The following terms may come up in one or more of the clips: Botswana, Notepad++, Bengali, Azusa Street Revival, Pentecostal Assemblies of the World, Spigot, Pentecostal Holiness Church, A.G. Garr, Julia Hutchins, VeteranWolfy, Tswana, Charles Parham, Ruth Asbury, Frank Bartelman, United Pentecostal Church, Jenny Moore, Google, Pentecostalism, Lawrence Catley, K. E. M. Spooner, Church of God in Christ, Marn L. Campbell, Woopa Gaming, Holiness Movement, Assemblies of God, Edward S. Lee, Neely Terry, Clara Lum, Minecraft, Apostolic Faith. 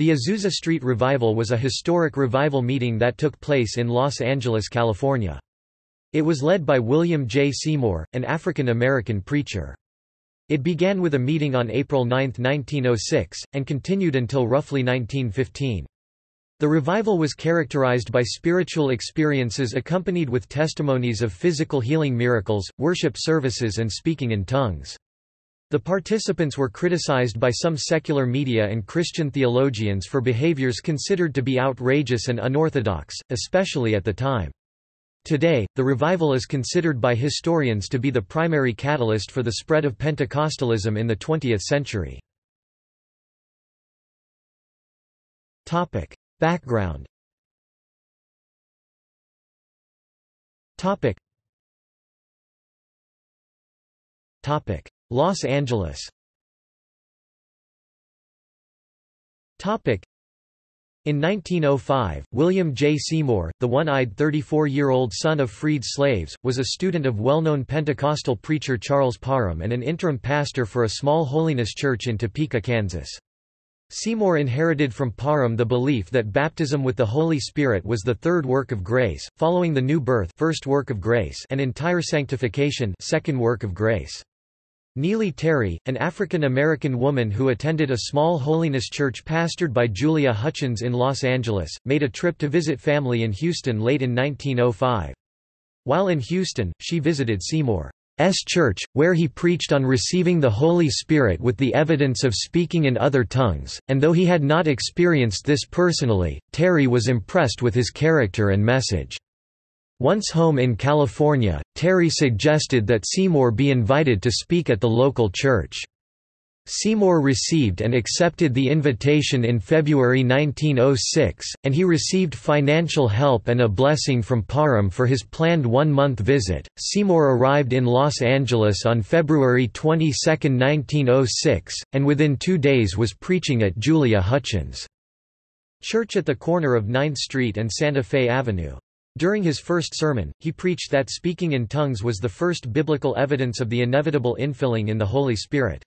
The Azusa Street Revival was a historic revival meeting that took place in Los Angeles, California. It was led by William J. Seymour, an African-American preacher. It began with a meeting on April 9, 1906, and continued until roughly 1915. The revival was characterized by spiritual experiences accompanied with testimonies of physical healing miracles, worship services, and speaking in tongues. The participants were criticized by some secular media and Christian theologians for behaviors considered to be outrageous and unorthodox, especially at the time. Today, the revival is considered by historians to be the primary catalyst for the spread of Pentecostalism in the 20th century. Background. Los Angeles. In 1905, William J. Seymour, the one-eyed 34-year-old son of freed slaves, was a student of well-known Pentecostal preacher Charles Parham and an interim pastor for a small Holiness church in Topeka, Kansas. Seymour inherited from Parham the belief that baptism with the Holy Spirit was the third work of grace, following the new birth, first work of grace, and entire sanctification, second work of grace. Neely Terry, an African-American woman who attended a small Holiness church pastored by Julia Hutchins in Los Angeles, made a trip to visit family in Houston late in 1905. While in Houston, she visited Seymour's church, where he preached on receiving the Holy Spirit with the evidence of speaking in other tongues, and though he had not experienced this personally, Terry was impressed with his character and message. Once home in California, Terry suggested that Seymour be invited to speak at the local church. Seymour received and accepted the invitation in February 1906, and he received financial help and a blessing from Parham for his planned one-month visit. Seymour arrived in Los Angeles on February 22, 1906, and within 2 days was preaching at Julia Hutchins' church at the corner of 9th Street and Santa Fe Avenue. During his first sermon, he preached that speaking in tongues was the first biblical evidence of the inevitable infilling in the Holy Spirit.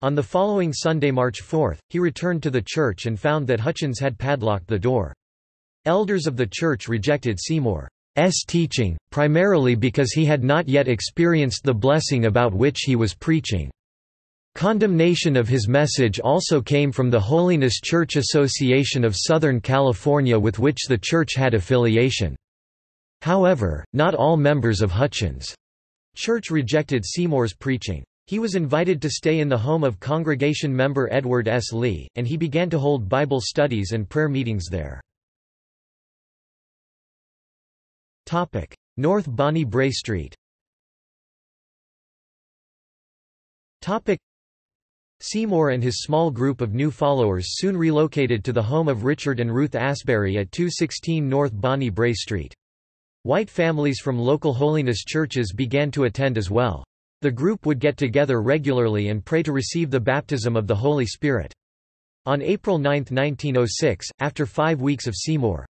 On the following Sunday, March 4, he returned to the church and found that Hutchins had padlocked the door. Elders of the church rejected Seymour's teaching, primarily because he had not yet experienced the blessing about which he was preaching. Condemnation of his message also came from the Holiness Church Association of Southern California, with which the church had affiliation. However, not all members of Hutchins' church rejected Seymour's preaching. He was invited to stay in the home of congregation member Edward S. Lee, and he began to hold Bible studies and prayer meetings there. North Bonnie Bray Street. Seymour and his small group of new followers soon relocated to the home of Richard and Ruth Asbury at 216 North Bonnie Bray Street. White families from local Holiness churches began to attend as well. The group would get together regularly and pray to receive the baptism of the Holy Spirit. On April 9, 1906, after 5 weeks of Seymour's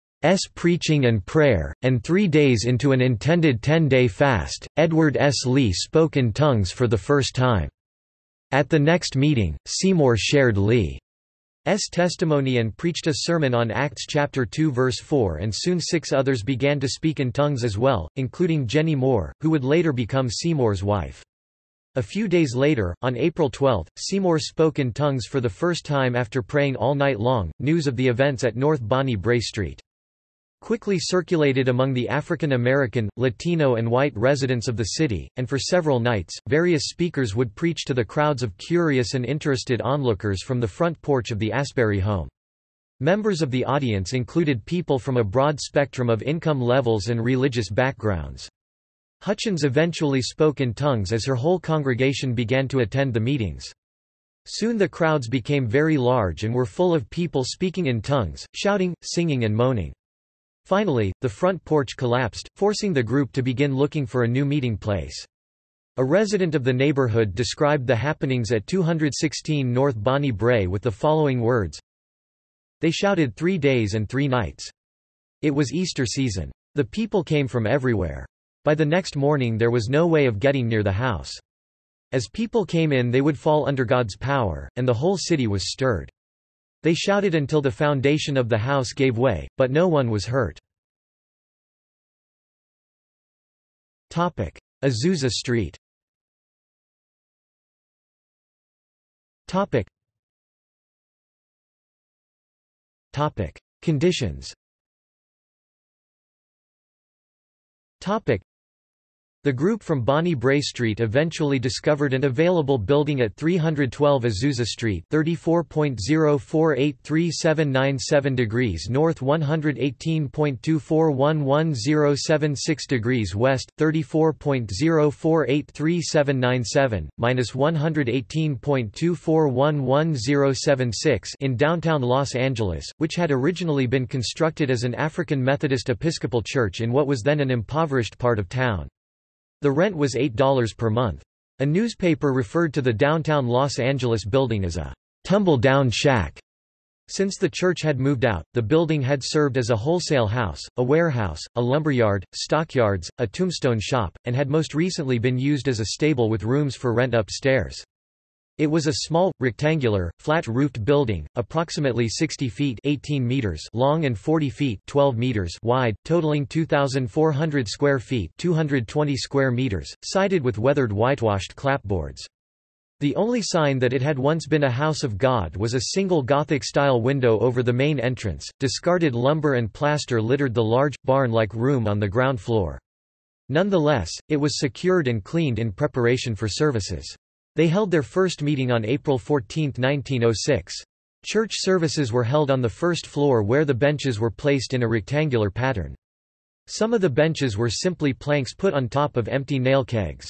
preaching and prayer, and 3 days into an intended 10-day fast, Edward S. Lee spoke in tongues for the first time. At the next meeting, Seymour shared Lee's testimony and preached a sermon on Acts chapter 2 verse 4, and soon 6 others began to speak in tongues as well, including Jenny Moore, who would later become Seymour's wife. A few days later, on April 12, Seymour spoke in tongues for the first time after praying all night long. News of the events at North Bonnie Bray Street quickly circulated among the African-American, Latino and white residents of the city, and for several nights, various speakers would preach to the crowds of curious and interested onlookers from the front porch of the Asbury home. Members of the audience included people from a broad spectrum of income levels and religious backgrounds. Hutchins eventually spoke in tongues as her whole congregation began to attend the meetings. Soon the crowds became very large and were full of people speaking in tongues, shouting, singing and moaning. Finally, the front porch collapsed, forcing the group to begin looking for a new meeting place. A resident of the neighborhood described the happenings at 216 North Bonnie Bray with the following words: "They shouted 3 days and 3 nights. It was Easter season. The people came from everywhere. By the next morning there was no way of getting near the house. As people came in they would fall under God's power, and the whole city was stirred. They shouted until the foundation of the house gave way, but no one was hurt. Azusa Street. Conditions. The group from Bonnie Bray Street eventually discovered an available building at 312 Azusa Street, 34.04833797 degrees north, 118.24111076 degrees west, 34.04833797 minus 118.24111076 in downtown Los Angeles, which had originally been constructed as an African Methodist Episcopal church in what was then an impoverished part of town. The rent was $8 per month. A newspaper referred to the downtown Los Angeles building as a tumble-down shack. Since the church had moved out, the building had served as a wholesale house, a warehouse, a lumberyard, stockyards, a tombstone shop, and had most recently been used as a stable with rooms for rent upstairs. It was a small, rectangular, flat-roofed building, approximately 60 feet (18 meters) long and 40 feet (12 meters) wide, totaling 2,400 square feet (220 square meters), sided with weathered whitewashed clapboards. The only sign that it had once been a house of God was a single Gothic-style window over the main entrance. Discarded lumber and plaster littered the large, barn-like room on the ground floor. Nonetheless, it was secured and cleaned in preparation for services. They held their first meeting on April 14, 1906. Church services were held on the first floor where the benches were placed in a rectangular pattern. Some of the benches were simply planks put on top of empty nail kegs.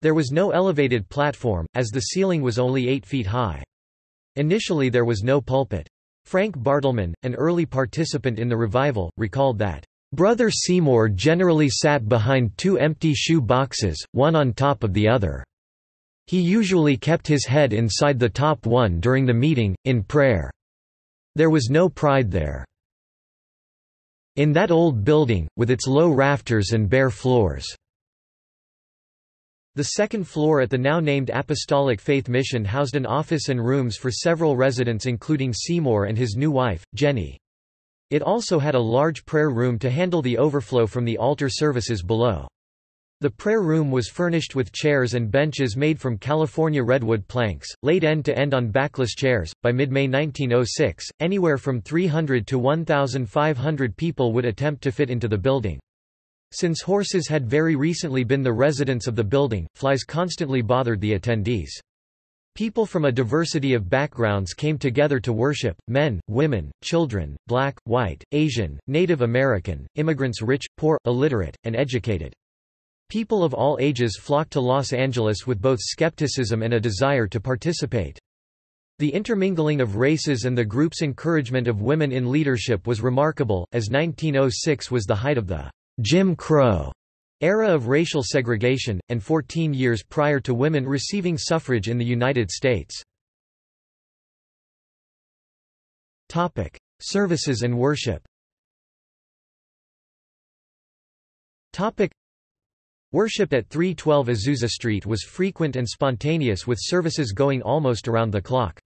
There was no elevated platform, as the ceiling was only 8 feet high. Initially there was no pulpit. Frank Bartelman, an early participant in the revival, recalled that, "Brother Seymour generally sat behind two empty shoe boxes, one on top of the other. He usually kept his head inside the top one during the meeting, in prayer. There was no pride there. In that old building, with its low rafters and bare floors." The second floor at the now-named Apostolic Faith Mission housed an office and rooms for several residents including Seymour and his new wife, Jenny. It also had a large prayer room to handle the overflow from the altar services below. The prayer room was furnished with chairs and benches made from California redwood planks, laid end to end on backless chairs. By mid-May 1906, anywhere from 300 to 1,500 people would attempt to fit into the building. Since horses had very recently been the residents of the building, flies constantly bothered the attendees. People from a diversity of backgrounds came together to worship: men, women, children, black, white, Asian, Native American, immigrants, rich, poor, illiterate, and educated. People of all ages flocked to Los Angeles with both skepticism and a desire to participate. The intermingling of races and the group's encouragement of women in leadership was remarkable, as 1906 was the height of the Jim Crow era of racial segregation, and 14 years prior to women receiving suffrage in the United States. Topic: Services and worship. Topic: Worship at 312 Azusa Street was frequent and spontaneous, with services going almost around the clock.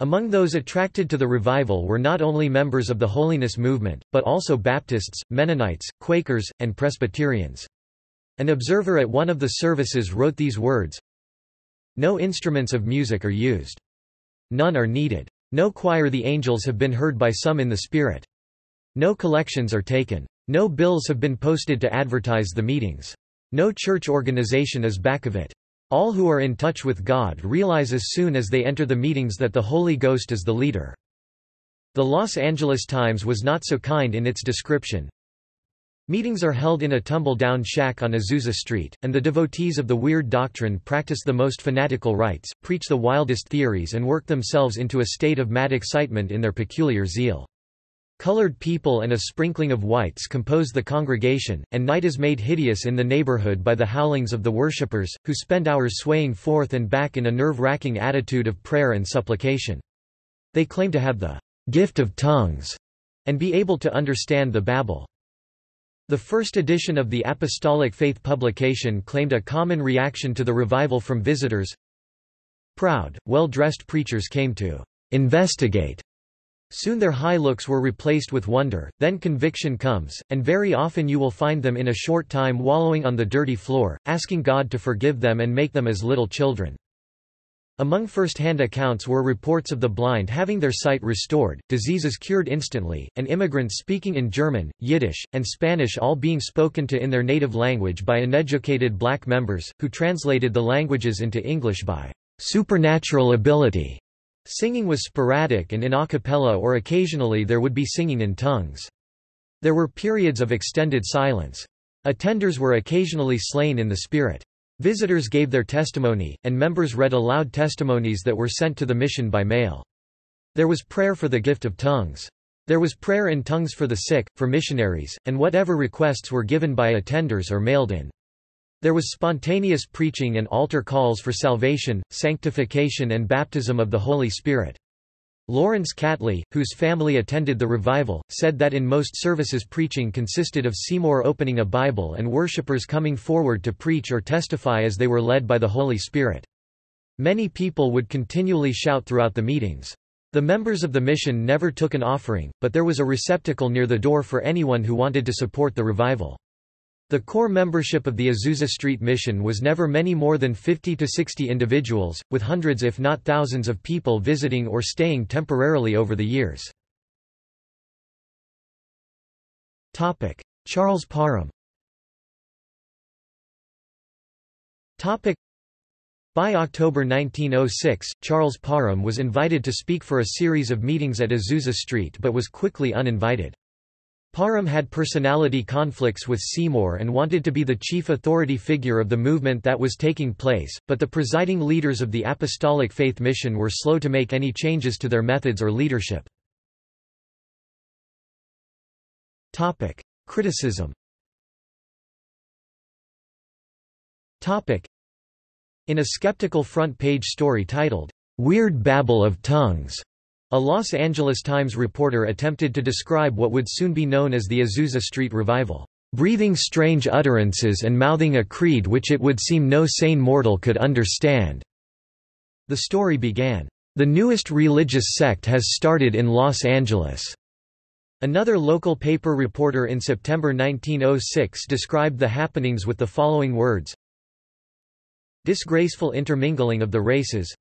Among those attracted to the revival were not only members of the Holiness Movement, but also Baptists, Mennonites, Quakers, and Presbyterians. An observer at one of the services wrote these words: "No instruments of music are used. None are needed. No choir. The angels have been heard by some in the Spirit. No collections are taken. No bills have been posted to advertise the meetings. No church organization is back of it. All who are in touch with God realize as soon as they enter the meetings that the Holy Ghost is the leader." The Los Angeles Times was not so kind in its description. "Meetings are held in a tumble-down shack on Azusa Street, and the devotees of the weird doctrine practice the most fanatical rites, preach the wildest theories, and work themselves into a state of mad excitement in their peculiar zeal. Colored people and a sprinkling of whites compose the congregation, and night is made hideous in the neighborhood by the howlings of the worshippers, who spend hours swaying forth and back in a nerve-wracking attitude of prayer and supplication. They claim to have the gift of tongues and be able to understand the Babel." The first edition of the Apostolic Faith publication claimed a common reaction to the revival from visitors. "Proud, well-dressed preachers came to investigate Soon their high looks were replaced with wonder, then conviction comes, and very often you will find them in a short time wallowing on the dirty floor, asking God to forgive them and make them as little children. Among first-hand accounts were reports of the blind having their sight restored, diseases cured instantly, and immigrants speaking in German, Yiddish, and Spanish all being spoken to in their native language by uneducated black members, who translated the languages into English by supernatural ability. Singing was sporadic and in a cappella, or occasionally there would be singing in tongues. There were periods of extended silence. Attenders were occasionally slain in the spirit. Visitors gave their testimony, and members read aloud testimonies that were sent to the mission by mail. There was prayer for the gift of tongues. There was prayer in tongues for the sick, for missionaries, and whatever requests were given by attenders or mailed in. There was spontaneous preaching and altar calls for salvation, sanctification and baptism of the Holy Spirit. Lawrence Catley, whose family attended the revival, said that in most services preaching consisted of Seymour opening a Bible and worshippers coming forward to preach or testify as they were led by the Holy Spirit. Many people would continually shout throughout the meetings. The members of the mission never took an offering, but there was a receptacle near the door for anyone who wanted to support the revival. The core membership of the Azusa Street Mission was never many more than 50 to 60 individuals, with hundreds if not thousands of people visiting or staying temporarily over the years. Charles Parham. By October 1906, Charles Parham was invited to speak for a series of meetings at Azusa Street but was quickly uninvited. Parham had personality conflicts with Seymour and wanted to be the chief authority figure of the movement that was taking place, but the presiding leaders of the Apostolic Faith Mission were slow to make any changes to their methods or leadership. Criticism. In a skeptical front-page story titled, "Weird Babble of Tongues," a Los Angeles Times reporter attempted to describe what would soon be known as the Azusa Street Revival, "breathing strange utterances and mouthing a creed which it would seem no sane mortal could understand." The story began, "The newest religious sect has started in Los Angeles." Another local paper reporter in September 1906 described the happenings with the following words: "Disgraceful intermingling of the races.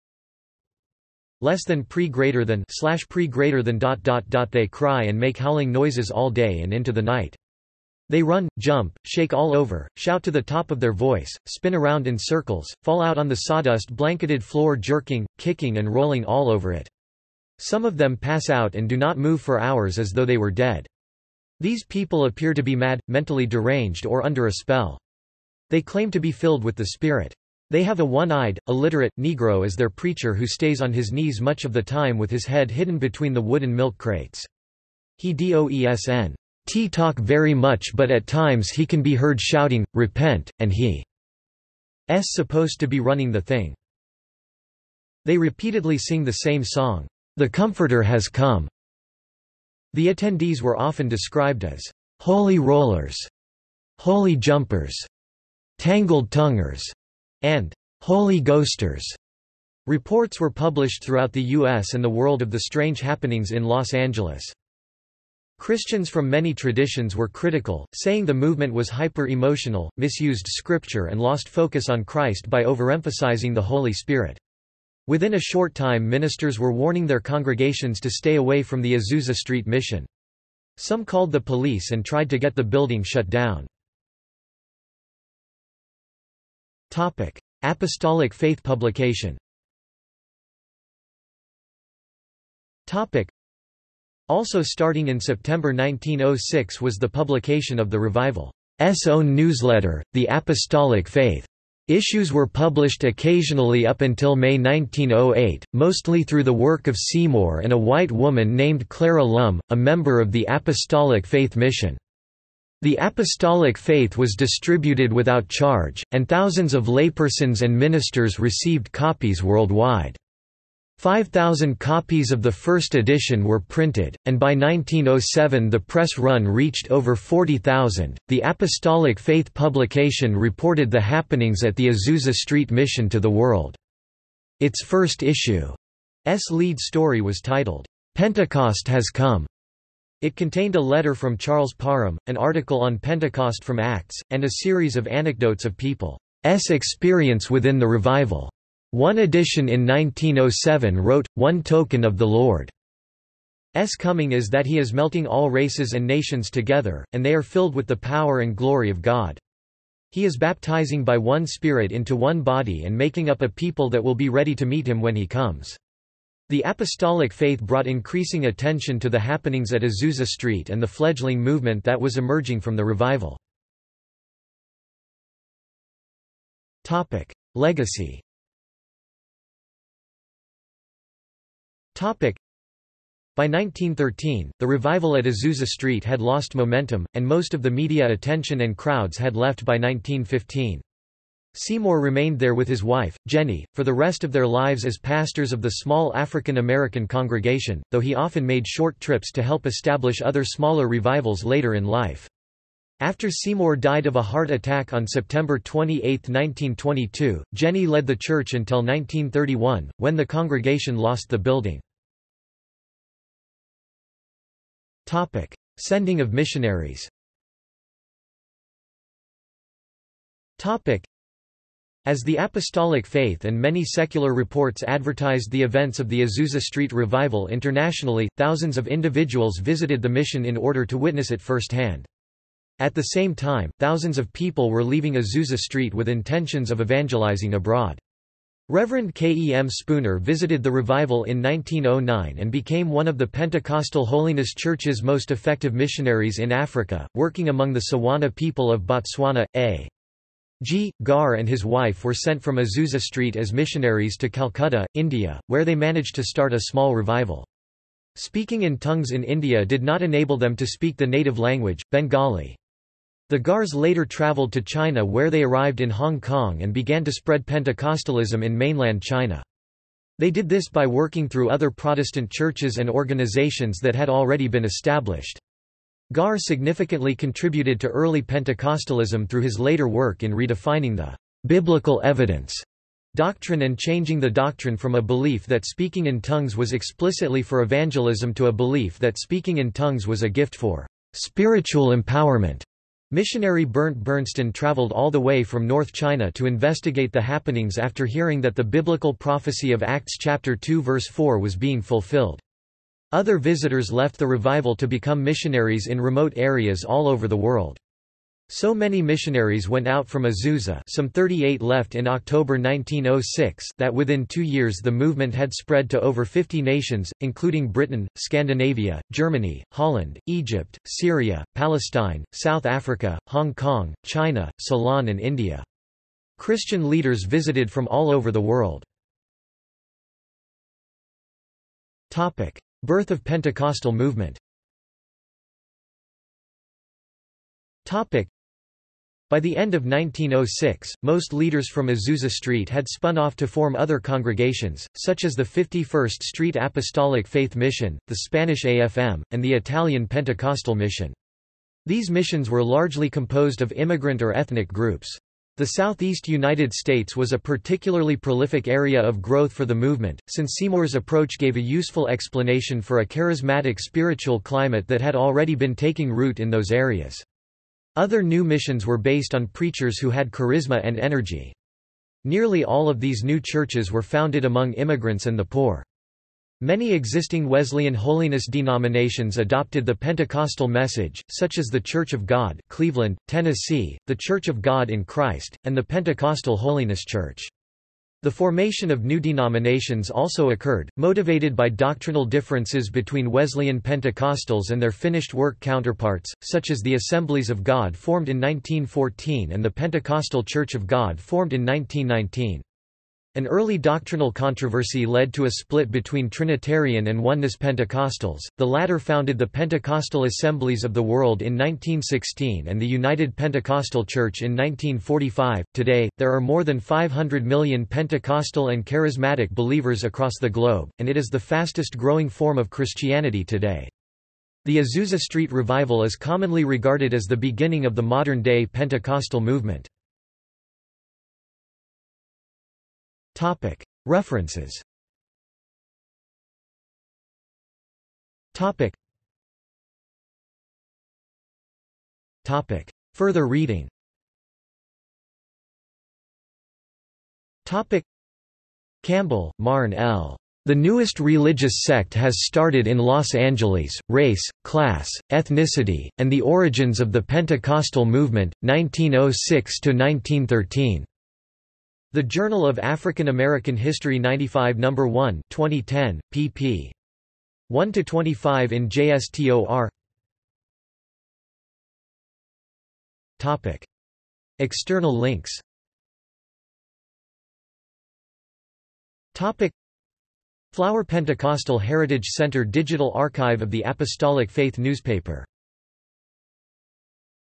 Less than pre greater than slash pre greater than dot dot dot they cry and make howling noises all day and into the night. They run, jump, shake all over, shout to the top of their voice, spin around in circles, fall out on the sawdust blanketed floor jerking, kicking and rolling all over it. Some of them pass out and do not move for hours as though they were dead. These people appear to be mad, mentally deranged or under a spell. They claim to be filled with the Spirit. They have a one-eyed, illiterate, Negro as their preacher who stays on his knees much of the time with his head hidden between the wooden milk crates. He doesn't talk very much but at times he can be heard shouting, 'Repent,' and he's supposed to be running the thing. They repeatedly sing the same song, 'The Comforter has come.'" The attendees were often described as "holy rollers," "holy jumpers," "tangled tonguers," and "Holy Ghosters." Reports were published throughout the U.S. and the world of the strange happenings in Los Angeles. Christians from many traditions were critical, saying the movement was hyper-emotional, misused scripture and lost focus on Christ by overemphasizing the Holy Spirit. Within a short time, ministers were warning their congregations to stay away from the Azusa Street Mission. Some called the police and tried to get the building shut down. Apostolic Faith publication. Also starting in September 1906 was the publication of the revival's own newsletter, The Apostolic Faith. Issues were published occasionally up until May 1908, mostly through the work of Seymour and a white woman named Clara Lum, a member of the Apostolic Faith Mission. The Apostolic Faith was distributed without charge, and thousands of laypersons and ministers received copies worldwide. 5,000 copies of the first edition were printed, and by 1907 the press run reached over 40,000. The Apostolic Faith publication reported the happenings at the Azusa Street Mission to the world. Its first issue's lead story was titled, Pentecost Has Come. It contained a letter from Charles Parham, an article on Pentecost from Acts, and a series of anecdotes of people's experience within the revival. One edition in 1907 wrote, "One token of the Lord's coming is that he is melting all races and nations together, and they are filled with the power and glory of God. He is baptizing by one Spirit into one body and making up a people that will be ready to meet him when he comes." The apostolic faith brought increasing attention to the happenings at Azusa Street and the fledgling movement that was emerging from the revival. Topic: Legacy. Topic: By 1913, the revival at Azusa Street had lost momentum, and most of the media attention and crowds had left by 1915. Seymour remained there with his wife, Jenny, for the rest of their lives as pastors of the small African American congregation, though he often made short trips to help establish other smaller revivals later in life. After Seymour died of a heart attack on September 28, 1922, Jenny led the church until 1931, when the congregation lost the building. Topic: Sending of missionaries. Topic: As the apostolic faith and many secular reports advertised the events of the Azusa Street Revival internationally, thousands of individuals visited the mission in order to witness it firsthand. At the same time, thousands of people were leaving Azusa Street with intentions of evangelizing abroad. Reverend K. E. M. Spooner visited the revival in 1909 and became one of the Pentecostal Holiness Church's most effective missionaries in Africa, working among the Tswana people of Botswana. A.G. Garr and his wife were sent from Azusa Street as missionaries to Calcutta, India, where they managed to start a small revival. Speaking in tongues in India did not enable them to speak the native language, Bengali. The Garrs later travelled to China, where they arrived in Hong Kong and began to spread Pentecostalism in mainland China. They did this by working through other Protestant churches and organizations that had already been established. Garr significantly contributed to early Pentecostalism through his later work in redefining the biblical evidence doctrine and changing the doctrine from a belief that speaking in tongues was explicitly for evangelism to a belief that speaking in tongues was a gift for spiritual empowerment. Missionary Bernt Bernstein traveled all the way from North China to investigate the happenings after hearing that the biblical prophecy of Acts chapter 2 verse 4 was being fulfilled. Other visitors left the revival to become missionaries in remote areas all over the world. So many missionaries went out from Azusa, some 38 left in October 1906, that within 2 years the movement had spread to over 50 nations, including Britain, Scandinavia, Germany, Holland, Egypt, Syria, Palestine, South Africa, Hong Kong, China, Ceylon and India. Christian leaders visited from all over the world. Topic: Birth of Pentecostal movement. Topic: By the end of 1906, most leaders from Azusa Street had spun off to form other congregations, such as the 51st Street Apostolic Faith Mission, the Spanish AFM, and the Italian Pentecostal Mission. These missions were largely composed of immigrant or ethnic groups. The Southeast United States was a particularly prolific area of growth for the movement, since Seymour's approach gave a useful explanation for a charismatic spiritual climate that had already been taking root in those areas. Other new missions were based on preachers who had charisma and energy. Nearly all of these new churches were founded among immigrants and the poor. Many existing Wesleyan holiness denominations adopted the Pentecostal message, such as the Church of God, Cleveland, Tennessee, the Church of God in Christ, and the Pentecostal Holiness Church. The formation of new denominations also occurred, motivated by doctrinal differences between Wesleyan Pentecostals and their finished work counterparts, such as the Assemblies of God formed in 1914 and the Pentecostal Church of God formed in 1919. An early doctrinal controversy led to a split between Trinitarian and Oneness Pentecostals. The latter founded the Pentecostal Assemblies of the World in 1916 and the United Pentecostal Church in 1945. Today, there are more than 500 million Pentecostal and charismatic believers across the globe, and it is the fastest growing form of Christianity today. The Azusa Street Revival is commonly regarded as the beginning of the modern-day Pentecostal movement. References. Topic. Further reading. Topic. Campbell, Marn L. The newest religious sect has started in Los Angeles, Race, Class, Ethnicity, and the Origins of the Pentecostal Movement, 1906–1913. The Journal of African American History 95 No. 1 2010, pp. 1–25 in JSTOR. External links. Flower Pentecostal Heritage Center Digital Archive of the Apostolic Faith newspaper.